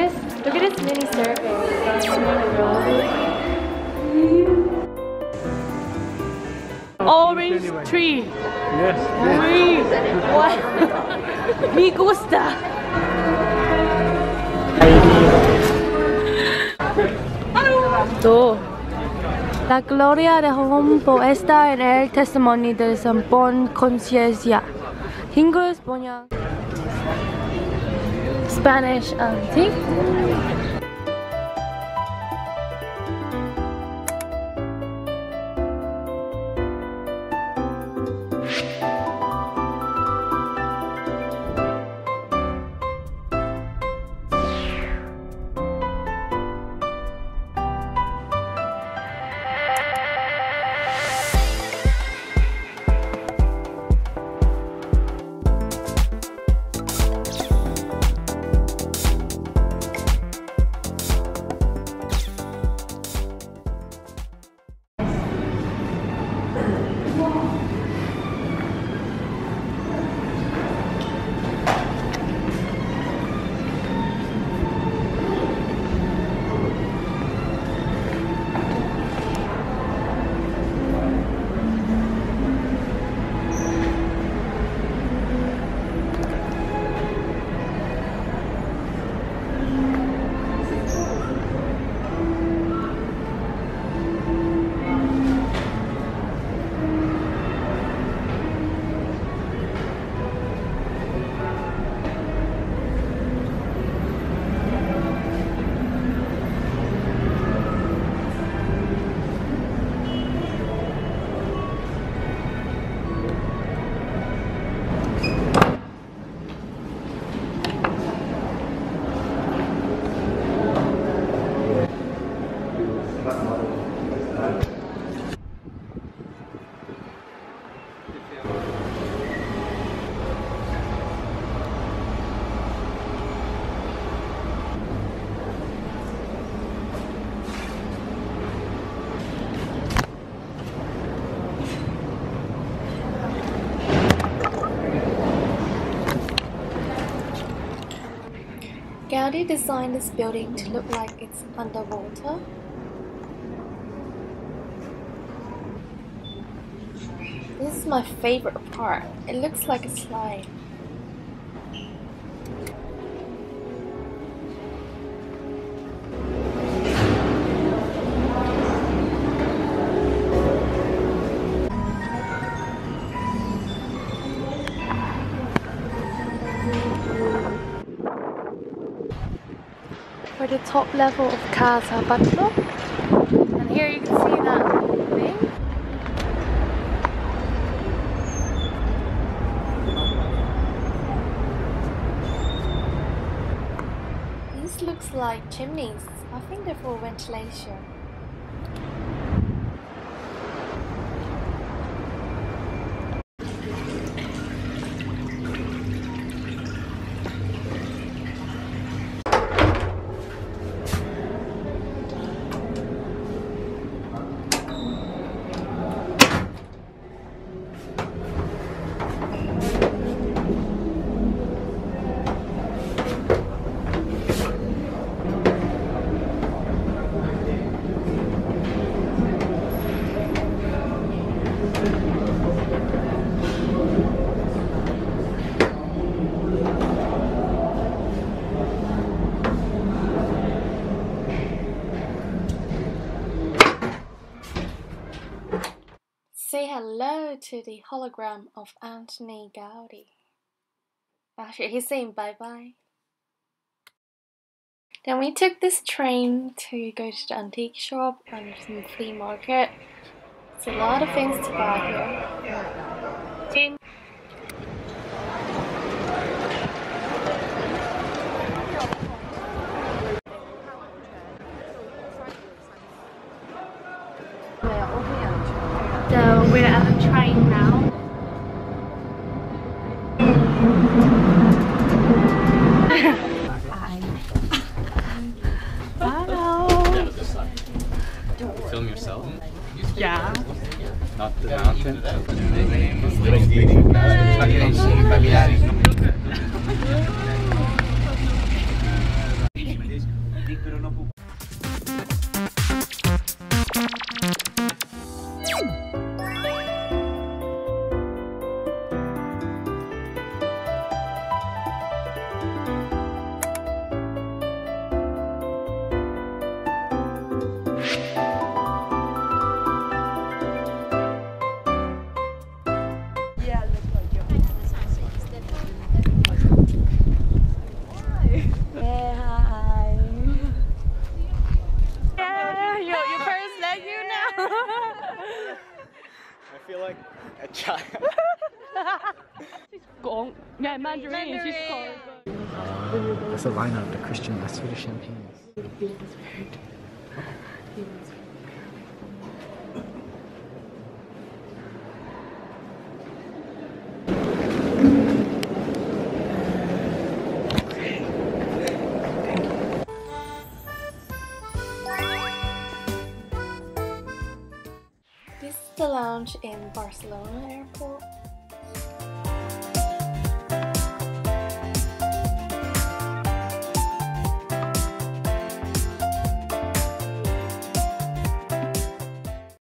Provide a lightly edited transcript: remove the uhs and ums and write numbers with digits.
Look at his mini surface. Orange tree. Yes. What? Me gusta. So, la gloria de Jerombo está en el testimonio de su buena conciencia. Hingos boña. Spanish auntie. Gaudí designed this building to look like it's underwater. This is my favorite part. It looks like a slide. We're at the top level of Casa Batlló, and here you can see that thing. These looks like chimneys. I think they're for ventilation. Say hello to the hologram of Antoni Gaudí. Actually, he's saying bye-bye. Then we took this train to go to the antique shop and some flea market. There's a lot of things to buy here. We're at the train now. Hello. Film yourself? Yeah. Not the mountain. dic, però no puc. I feel like a child. Yeah, Mandarin. She's calling. There's a line of the Christian mass with the champagne. This is the lounge in Barcelona airport.